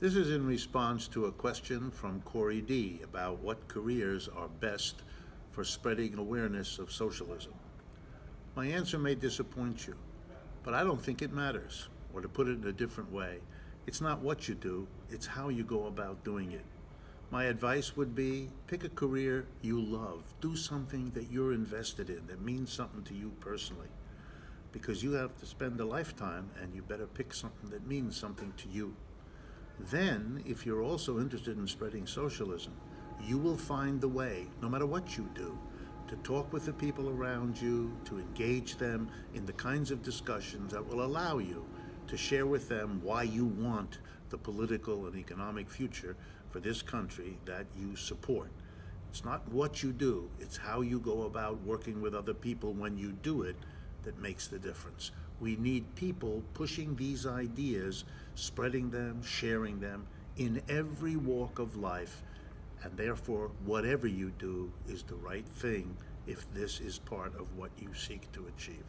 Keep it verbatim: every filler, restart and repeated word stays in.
This is in response to a question from Corey Dee about what careers are best for spreading awareness of socialism. My answer may disappoint you, but I don't think it matters. Or to put it in a different way, it's not what you do, it's how you go about doing it. My advice would be, pick a career you love. Do something that you're invested in, that means something to you personally. Because you have to spend a lifetime, and you better pick something that means something to you. Then, if you're also interested in spreading socialism, you will find the way, no matter what you do, to talk with the people around you, to engage them in the kinds of discussions that will allow you to share with them why you want the political and economic future for this country that you support. It's not what you do, it's how you go about working with other people when you do it that makes the difference. We need people pushing these ideas, spreading them, sharing them in every walk of life, and therefore whatever you do is the right thing if this is part of what you seek to achieve.